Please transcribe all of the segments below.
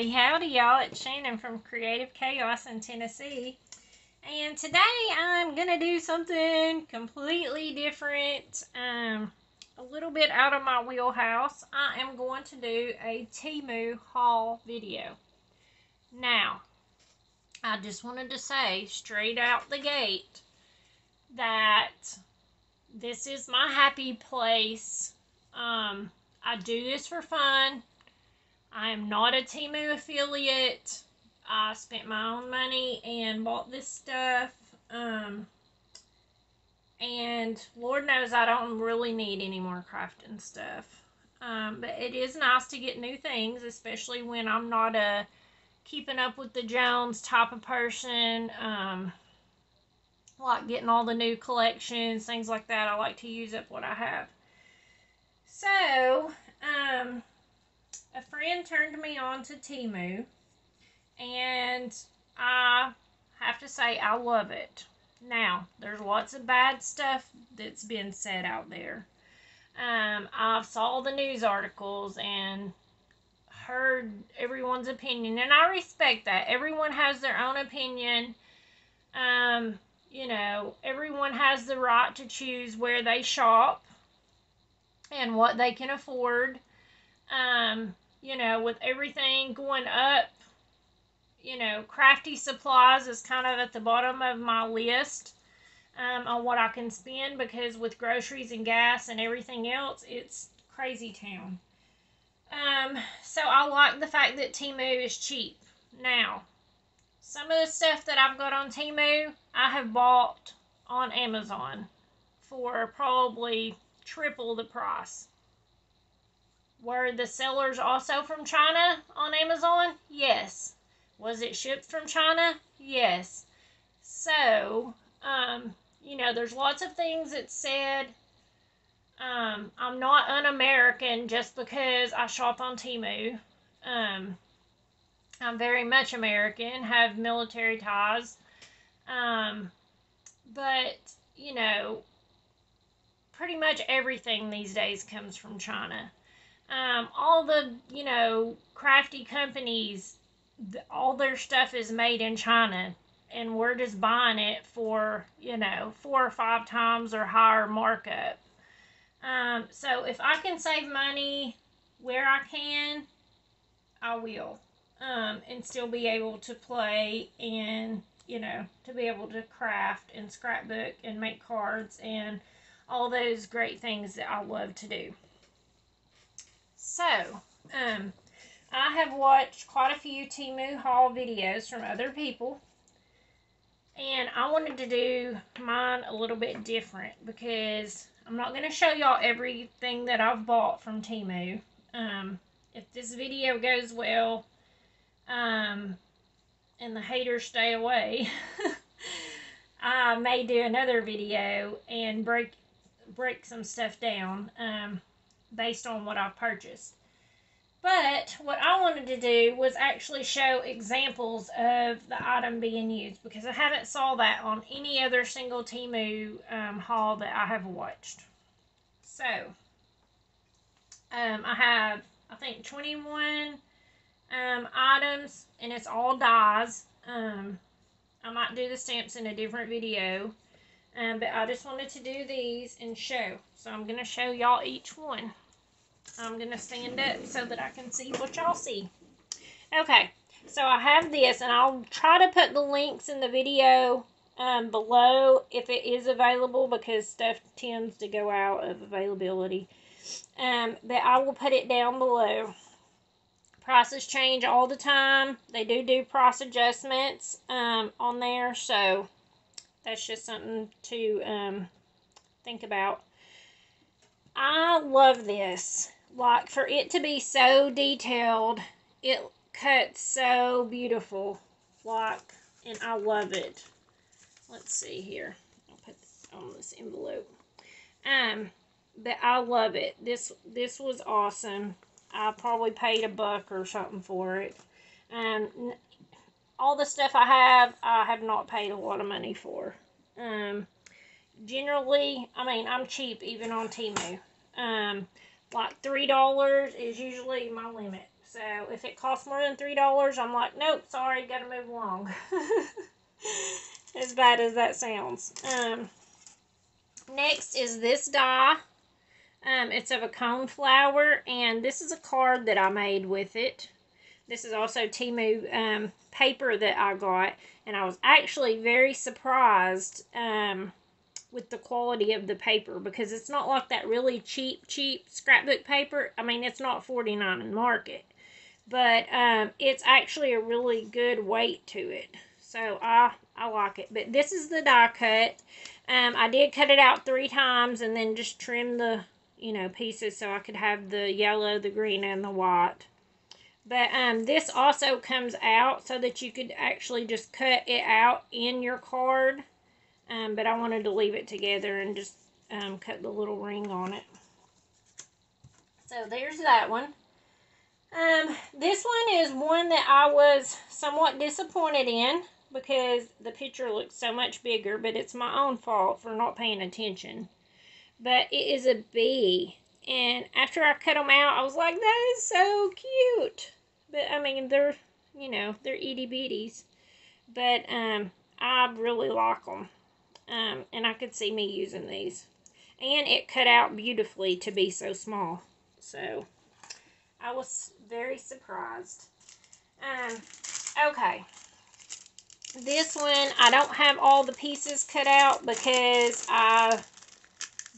Howdy, howdy, y'all. It's Shannon from Creative Chaos in Tennessee. And today I'm going to do something completely different, a little bit out of my wheelhouse. I am going to do a Temu haul video. Now, I just wanted to say straight out the gate that this is my happy place. I do this for fun. I am not a Temu affiliate. I spent my own money and bought this stuff. And Lord knows I don't really need any more crafting stuff. But it is nice to get new things, especially when I'm not a keeping up with the Jones type of person. Like getting all the new collections, things like that. I like to use up what I have. So, a friend turned me on to Temu, and I have to say I love it. Now, there's lots of bad stuff that's been said out there. I've saw the news articles and heard everyone's opinion, and I respect that. Everyone has their own opinion. You know, everyone has the right to choose where they shop and what they can afford. You know, with everything going up, you know, crafty supplies is kind of at the bottom of my list on what I can spend, because with groceries and gas and everything else, it's crazy town. So I like the fact that Temu is cheap. Now, some of the stuff that I've got on Temu, I have bought on Amazon for probably triple the price. Were the sellers also from China on Amazon? Yes. Was it shipped from China? Yes. So, you know, there's lots of things that said, I'm not un-American just because I shop on Temu. I'm very much American, have military ties. But, you know, pretty much everything these days comes from China. All the, you know, crafty companies, all their stuff is made in China, and we're just buying it for, you know, 4 or 5 times or higher markup. So if I can save money where I can, I will, and still be able to play and, you know, to be able to craft and scrapbook and make cards and all those great things that I love to do. So, I have watched quite a few Temu haul videos from other people, and I wanted to do mine a little bit different, because I'm not going to show y'all everything that I've bought from Temu. If this video goes well, and the haters stay away, I may do another video and break some stuff down, based on what I've purchased. But what I wanted to do was actually show examples of the item being used, because I haven't saw that on any other single Temu haul that I have watched. So, I have, I think, 21 items, and it's all dies. I might do the stamps in a different video. But I just wanted to do these and show. So I'm going to show y'all each one. I'm going to stand up so that I can see what y'all see. Okay, so I have this, and I'll try to put the links in the video below if it is available, because stuff tends to go out of availability. But I will put it down below. Prices change all the time. They do price adjustments on there, so that's just something to think about. I love this. Like, for it to be so detailed, it cuts so beautiful. Like, and I love it. Let's see here. I'll put this on this envelope. But I love it. This was awesome. I probably paid $1 or something for it. All the stuff I have not paid a lot of money for. Generally, I mean, I'm cheap even on Temu. Like $3 is usually my limit. So if it costs more than $3, I'm like, nope, sorry, gotta move along. As bad as that sounds. Next is this die. It's of a coneflower, and this is a card that I made with it. This is also Temu paper that I got, and I was actually very surprised with the quality of the paper, because it's not like that really cheap scrapbook paper. I mean, it's not $49 in market, but it's actually a really good weight to it. So I like it. But this is the die cut. I did cut it out 3 times and then just trim the, you know, pieces so I could have the yellow, the green, and the white. But this also comes out so that you could actually just cut it out in your card. But I wanted to leave it together and just cut the little ring on it. So there's that one. This one is one that I was somewhat disappointed in, because the picture looks so much bigger, but it's my own fault for not paying attention. But it is a bee, and after I cut them out, I was like, that is so cute. But I mean, they're, you know, they're itty bitties, but I really like them, and I could see me using these. And it cut out beautifully to be so small, so I was very surprised. Okay. This one, I don't have all the pieces cut out because I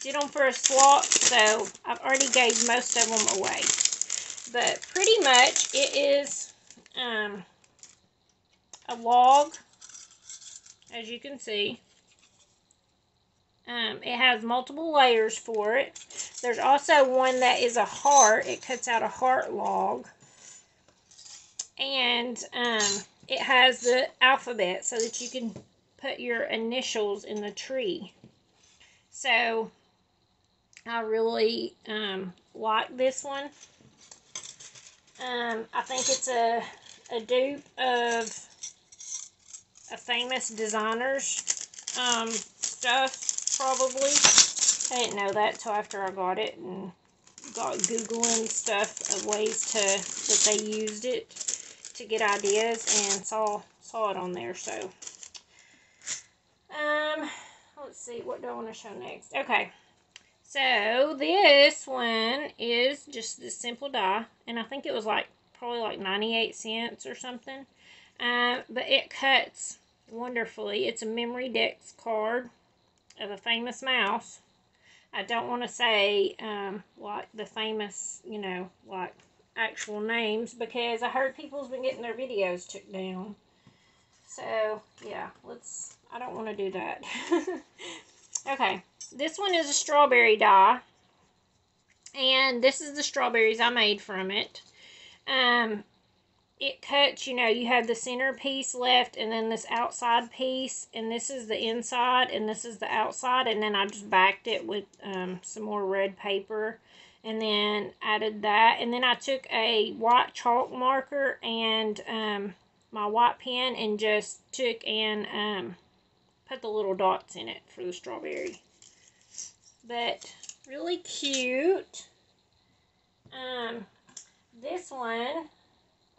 did them for a swap, so I've already gave most of them away. But pretty much it is a log, as you can see. It has multiple layers for it. There's also one that is a heart. It cuts out a heart log. And it has the alphabet so that you can put your initials in the tree. So I really like this one. I think it's a dupe of a famous designer's stuff, probably. I didn't know that till after I got it and got Googling stuff of ways to that they used it to get ideas, and saw it on there. So let's see, what do I want to show next? Okay, so this one is just this simple die, and I think it was like probably like 98 cents or something, but it cuts wonderfully. It's a memory dex card of a famous mouse. I don't want to say like the famous, you know, like actual names, because I heard people's been getting their videos took down. So yeah, let's, I don't want to do that. Okay, this one is a strawberry die, and this is the strawberries I made from it. It cuts, you know, you have the center piece left, and then this outside piece, and this is the inside, and this is the outside, and then I just backed it with some more red paper, and then added that, and then I took a white chalk marker and my white pen and just took and put the little dots in it for the strawberry. But really cute. This one,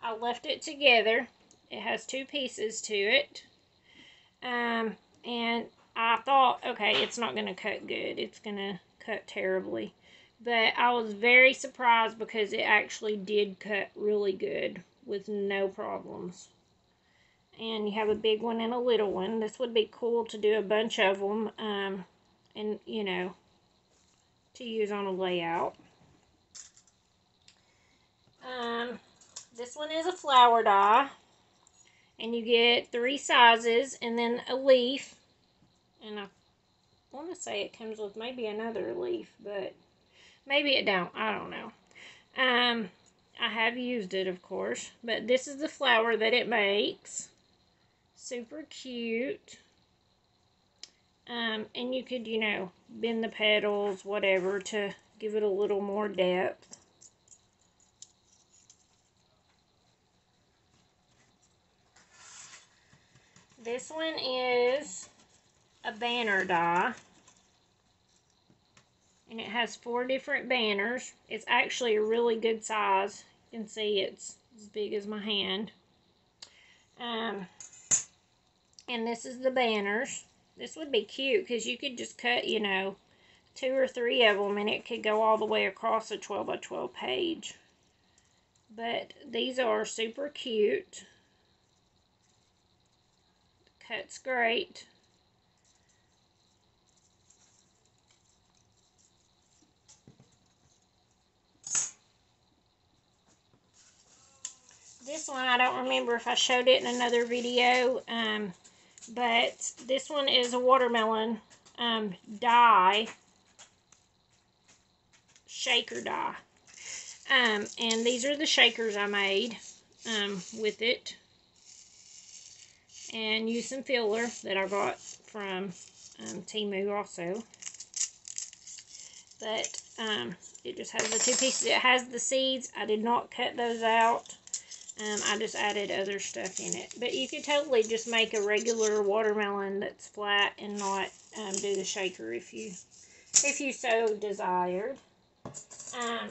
I left it together. It has 2 pieces to it, and I thought, okay, it's not gonna cut good, it's gonna cut terribly. But I was very surprised because it actually did cut really good with no problems. And you have a big one and a little one. This would be cool to do a bunch of them, and, you know, to use on a layout. This one is a flower die, and you get 3 sizes and then a leaf. And I want to say it comes with maybe another leaf, but maybe it don't. I don't know. I have used it, of course. But this is the flower that it makes. Super cute. And you could, you know, bend the petals, whatever, to give it a little more depth. This one is a banner die. And it has 4 different banners. It's actually a really good size. can see it's as big as my hand. And this is the banners. This would be cute because you could just cut, you know, 2 or 3 of them and it could go all the way across a 12 by 12 page. But these are super cute. The cut's great. This one, I don't remember if I showed it in another video, but this one is a watermelon dye, shaker dye. And these are the shakers I made with it. And used some filler that I got from Temu also. But it just has the 2 pieces. It has the seeds. I did not cut those out. I just added other stuff in it. But you could totally just make a regular watermelon that's flat and not do the shaker if you so desired. I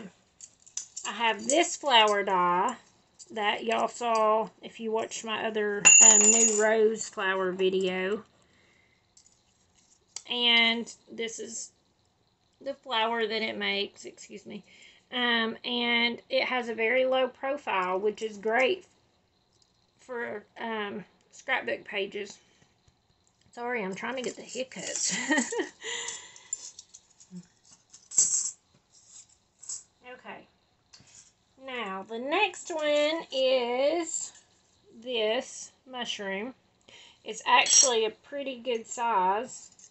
have this flower dye that y'all saw if you watched my other new rose flower video. And this is the flower that it makes, excuse me. And it has a very low profile, which is great for scrapbook pages. Sorry, I'm trying to get the hiccups. Okay. Now, the next one is this mushroom. It's actually a pretty good size.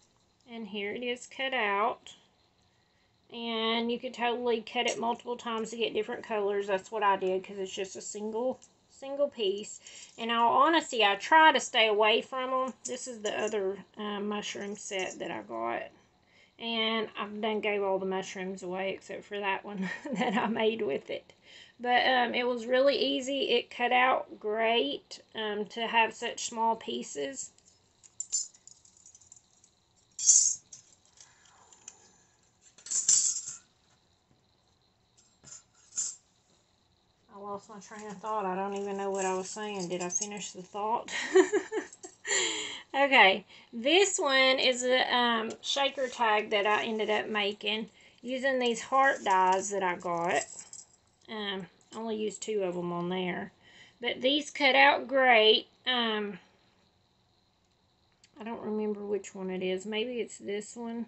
And here it is cut out. And you could totally cut it multiple times to get different colors. That's what I did because it's just a single piece. In all honesty, I try to stay away from them. This is the other mushroom set that I got. And I've done gave all the mushrooms away except for that one that I made with it. But it was really easy. It cut out great to have such small pieces. Lost my train of thought. I don't even know what I was saying. Did I finish the thought? Okay, this one is a shaker tag that I ended up making using these heart dies that I got. Only used 2 of them on there, but these cut out great. I don't remember which one it is. Maybe it's this one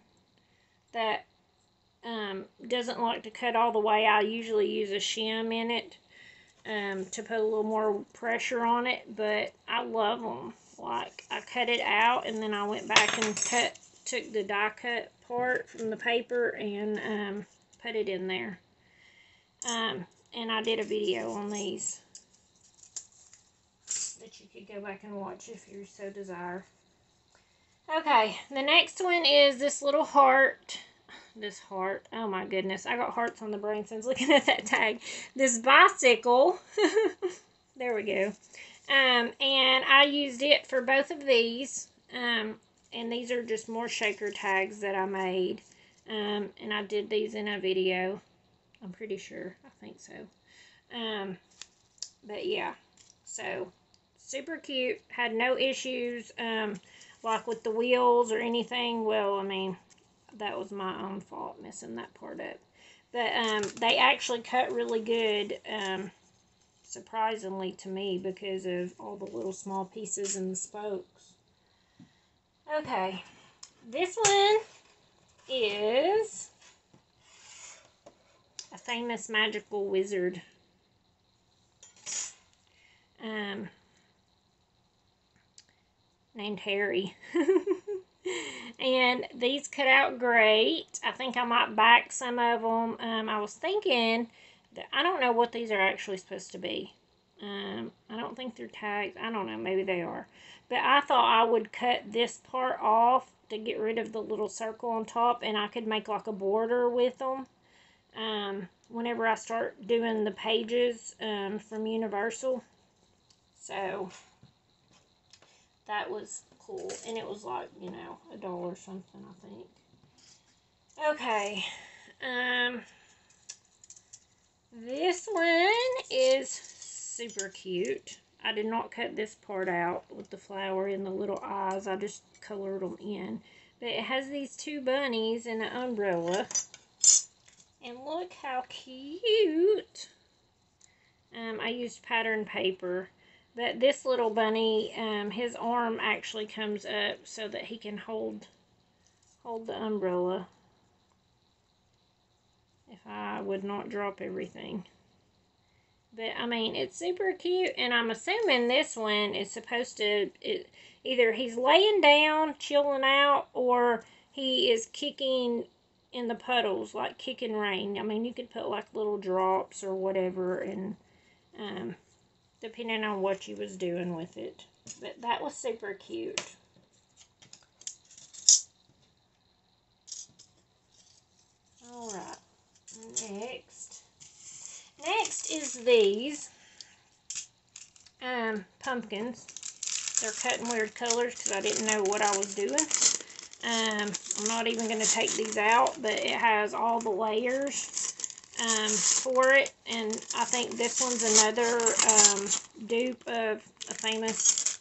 that doesn't like to cut all the way. I usually use a shim in it. To put a little more pressure on it, but I love them. Like, I cut it out, and then I went back and took the die cut part from the paper and put it in there. And I did a video on these that you could go back and watch if you so desire. Okay, the next one is this little heart. This heart, oh my goodness, I got hearts on the brain since looking at that tag. This bicycle, there we go. And I used it for both of these. And these are just more shaker tags that I made. And I did these in a video. I'm pretty sure, I think so. But yeah, so super cute. Had no issues like with the wheels or anything. Well, I mean, that was my own fault messing that part up. But they actually cut really good, surprisingly to me, because of all the little small pieces and the spokes. Okay, this one is a famous magical wizard. Named Harry. And these cut out great. I think I might back some of them. I was thinking that I don't know what these are actually supposed to be. I don't think they're tags. I don't know. Maybe they are. But I thought I would cut this part off to get rid of the little circle on top, and I could make like a border with them. Whenever I start doing the pages from Universal. So that was cool. And it was like, you know, $1 something, I think. Okay. This one is super cute. I did not cut this part out with the flower and the little eyes. I just colored them in. But it has these two bunnies and an umbrella. And look how cute. I used pattern paper. But this little bunny, his arm actually comes up so that he can hold the umbrella. If I would not drop everything. But, I mean, it's super cute, and I'm assuming this one is supposed to, either he's laying down, chilling out, or he is kicking in the puddles, like kicking rain. I mean, you could put, like, little drops or whatever, and depending on what you was doing with it. But that was super cute. All right, next. Next is these pumpkins. They're cut in weird colors because I didn't know what I was doing. I'm not even going to take these out, but it has all the layers for it. And I think this one's another dupe of a famous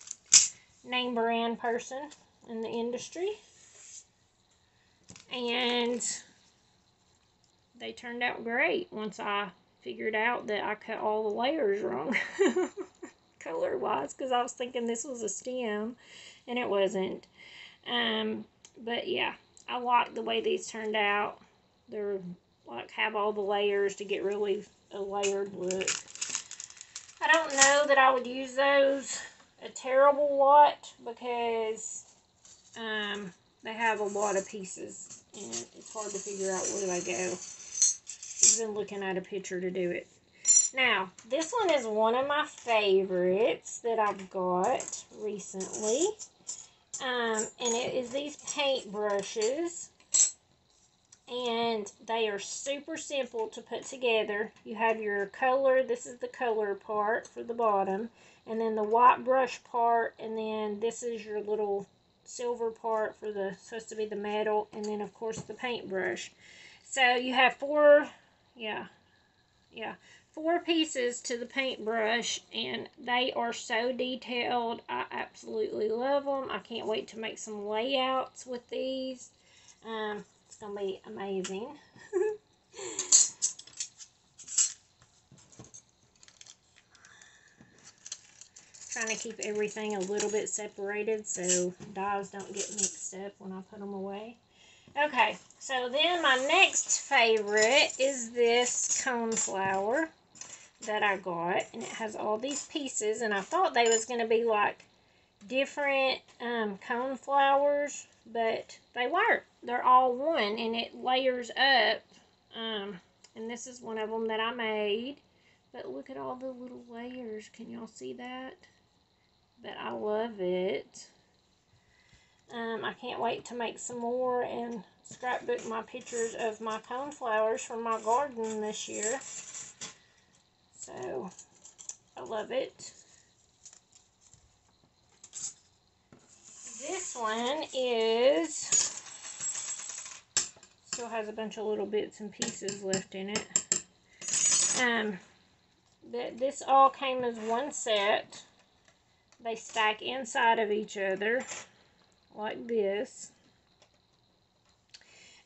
name brand person in the industry. And they turned out great once I figured out that I cut all the layers wrong color wise, because I was thinking this was a stem and it wasn't. But yeah, I like the way these turned out. They're like, have all the layers to get really a layered look. I don't know that I would use those a terrible lot, because they have a lot of pieces and it's hard to figure out where they go. Been looking at a picture to do it. Now, this one is one of my favorites that I've got recently. And it is these paint brushes. And they are super simple to put together. You have your color. This is the color part for the bottom. And then the white brush part. And then this is your little silver part for the, supposed to be the metal. And then, of course, the paint brush. So you have four pieces to the paintbrush, and they are so detailed. I absolutely love them. I can't wait to make some layouts with these. It's gonna be amazing. Trying to keep everything a little bit separated so dyes don't get mixed up when I put them away. Okay, so then my next favorite is this cone flower that I got, and it has all these pieces, and I thought they was going to be like different cone flowers, but they weren't. They're all one, and it layers up, and this is one of them that I made, but look at all the little layers. Can y'all see that? But I love it. I can't wait to make some more and scrapbook my pictures of my cone flowers from my garden this year. So, I love it. This one still has a bunch of little bits and pieces left in it. But this all came as one set. They stack inside of each other. Like this,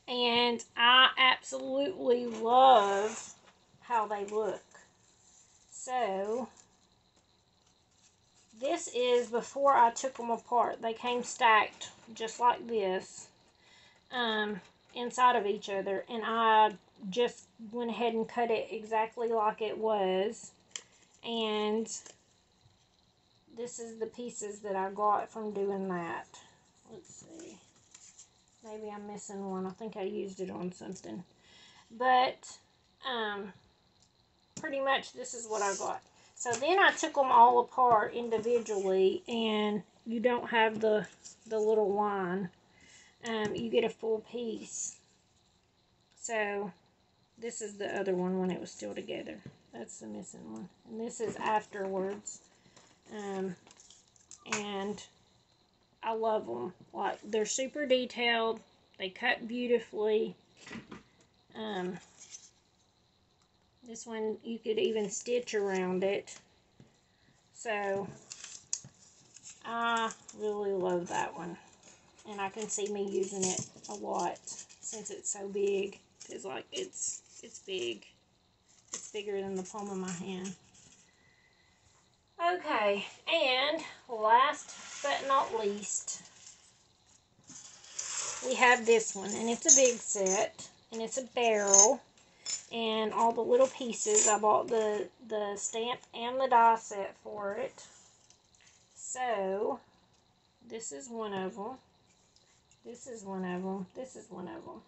and I absolutely love how they look. So this is before I took them apart. They came stacked just like this inside of each other, and I just went ahead and cut it exactly like it was. And this is the pieces that I got from doing that. Let's see, maybe I'm missing one. I think I used it on something, but pretty much this is what I got. So then I took them all apart individually, and you don't have the little line. You get a full piece. So this is the other one when it was still together. That's the missing one, and this is afterwards. And I love them. Like, they're super detailed. They cut beautifully. This one you could even stitch around it. So I really love that one, and I can see me using it a lot since it's so big. Because like it's big. It's bigger than the palm of my hand. Okay, and last but not least, we have this one, and it's a big set, and it's a barrel, and all the little pieces. I bought the stamp and the die set for it. So this is one of them. This is one of them. This is one of them.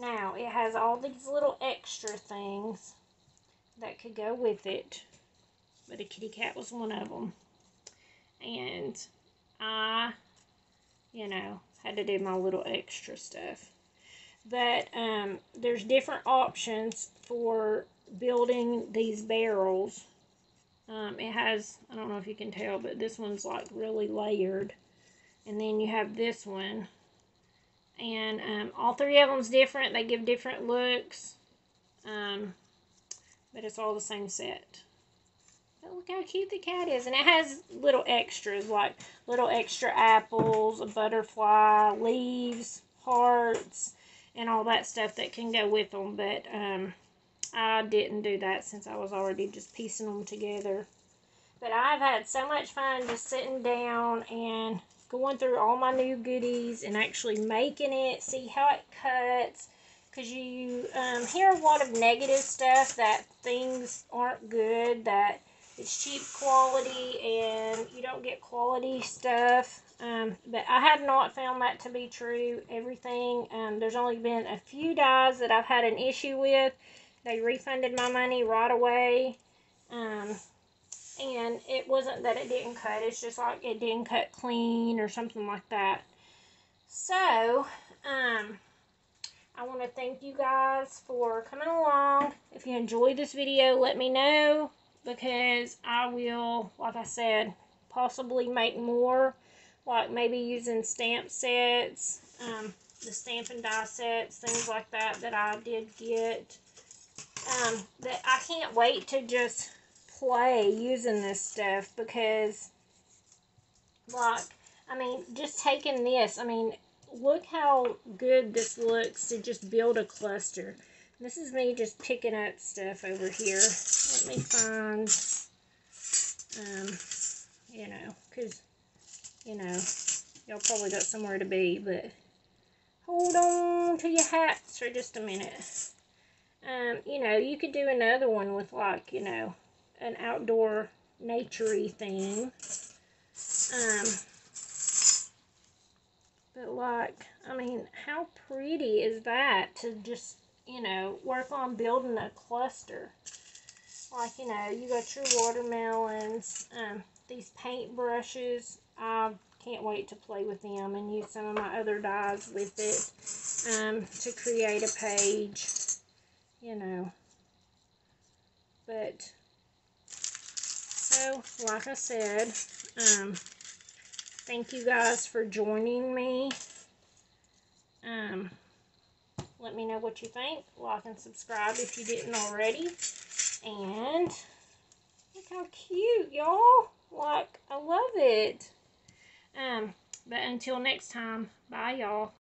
Now it has all these little extra things that could go with it, but a kitty cat was one of them, and I, you know, had to do my little extra stuff. But there's different options for building these barrels. It has, I don't know if you can tell, but this one's like really layered, and then you have this one, and all three of them's different. They give different looks, but it's all the same set. But look how cute the cat is, and it has little extras, like little extra apples, a butterfly, leaves, hearts, and all that stuff that can go with them. But I didn't do that since I was already just piecing them together. But I've had so much fun just sitting down and going through all my new goodies and actually making it, see how it cuts. Because you hear a lot of negative stuff, that things aren't good, that it's cheap quality and you don't get quality stuff. But I have not found that to be true. Everything, there's only been a few dies that I've had an issue with. They refunded my money right away. And it wasn't that it didn't cut. It's just like it didn't cut clean or something like that. So, I want to thank you guys for coming along. If you enjoyed this video, let me know, because I will, like I said, possibly make more, like maybe using stamp sets, the stamp and die sets, things like that that I did get. That I can't wait to just play using this stuff, because, like, I mean, just taking this, I mean, look how good this looks to just build a cluster. This is me just picking up stuff over here. Let me find, you know, because, you know, y'all probably got somewhere to be, but hold on to your hats for just a minute. You know, you could do another one with, like, you know, an outdoor naturey thing. But, like, I mean, how pretty is that to just, you know, work on building a cluster? Like, you know, you got your watermelons, these paint brushes. I can't wait to play with them and use some of my other dyes with it to create a page, you know. But, so, like I said, thank you guys for joining me. Let me know what you think. Like and subscribe if you didn't already. And look how cute, y'all. Like, I love it. But until next time, bye, y'all.